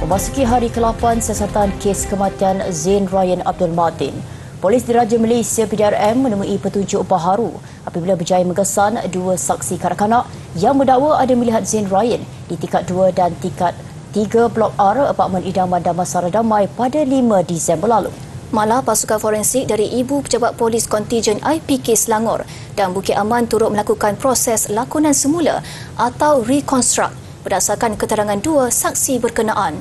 Memasuki hari ke-8 siasatan kes kematian Zayn Rayyan Abdul Matiin, Polis Diraja Malaysia PDRM menemui petunjuk baharu apabila berjaya mengesan dua saksi kanak-kanak yang mendakwa ada melihat Zayn Rayyan di tingkat 2 dan tingkat 3 Blok R apartmen Idaman Damansara Damai pada 5 Disember lalu. Malah pasukan forensik dari Ibu Pejabat Polis Kontijen IPK Selangor dan Bukit Aman turut melakukan proses lakonan semula atau reconstruct berdasarkan keterangan dua saksi berkenaan.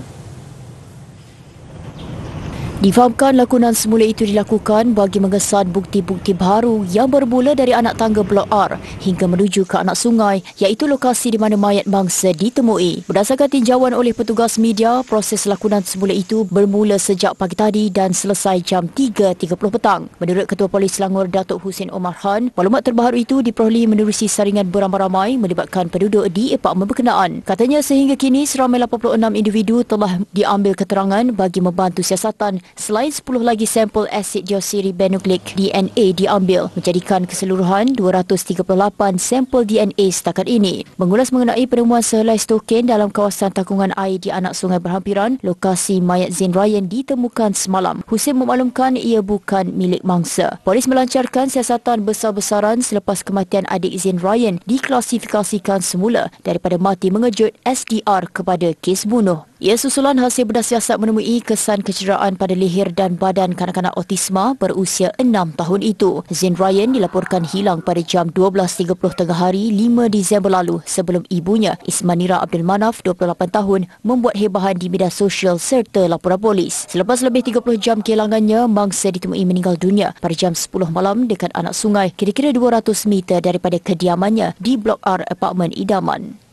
Difahamkan lakonan semula itu dilakukan bagi mengesan bukti-bukti baru yang bermula dari anak tangga Blok R hingga menuju ke anak sungai, iaitu lokasi di mana mayat mangsa ditemui. Berdasarkan tinjauan oleh petugas media, proses lakonan semula itu bermula sejak pagi tadi dan selesai jam 3.30 petang. Menurut Ketua Polis Selangor Datuk Hussein Omarjan, maklumat terbaru itu diperoleh menerusi saringan beramai-ramai melibatkan penduduk di apartmen berkenaan. Katanya sehingga kini seramai 86 individu telah diambil keterangan bagi membantu siasatan. Selain 10 lagi sampel asid deoksiribonukleik DNA diambil, menjadikan keseluruhan 238 sampel DNA setakat ini. Mengulas mengenai penemuan sehelai stokin dalam kawasan tangkungan air di anak sungai berhampiran, lokasi mayat Zayn Rayyan ditemukan semalam. Hussein memaklumkan ia bukan milik mangsa. Polis melancarkan siasatan besar-besaran selepas kematian adik Zayn Rayyan diklasifikasikan semula daripada mati mengejut SDR kepada kes bunuh. Ia susulan hasil bedah siasat menemui kesan kecederaan pada leher dan badan kanak-kanak autisma berusia 6 tahun itu. Zayn Rayyan dilaporkan hilang pada jam 12.30 tengah hari 5 Disember lalu sebelum ibunya, Ismanira Abdul Manaf, 28 tahun, membuat hebahan di media sosial serta laporan polis. Selepas lebih 30 jam kehilangannya, mangsa ditemui meninggal dunia pada jam 10 malam dekat anak sungai, kira-kira 200 meter daripada kediamannya di Blok R, apartmen Idaman.